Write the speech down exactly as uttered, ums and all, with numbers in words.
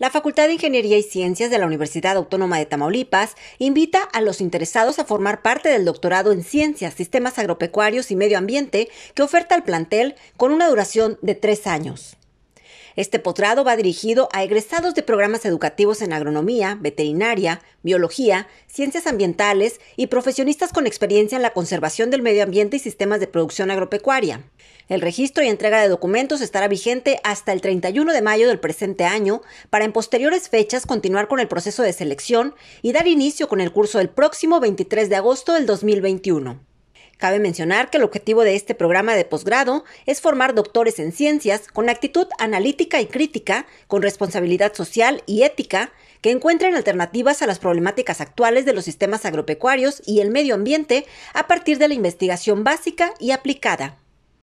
La Facultad de Ingeniería y Ciencias de la Universidad Autónoma de Tamaulipas invita a los interesados a formar parte del Doctorado en Ciencias, Sistemas Agropecuarios y Medio Ambiente que oferta el plantel con una duración de tres años. Este posgrado va dirigido a egresados de programas educativos en agronomía, veterinaria, biología, ciencias ambientales y profesionistas con experiencia en la conservación del medio ambiente y sistemas de producción agropecuaria. El registro y entrega de documentos estará vigente hasta el treinta y uno de mayo del presente año para en posteriores fechas continuar con el proceso de selección y dar inicio con el curso el próximo veintitrés de agosto del dos mil veintiuno. Cabe mencionar que el objetivo de este programa de posgrado es formar doctores en ciencias con actitud analítica y crítica, con responsabilidad social y ética, que encuentren alternativas a las problemáticas actuales de los sistemas agropecuarios y el medio ambiente a partir de la investigación básica y aplicada.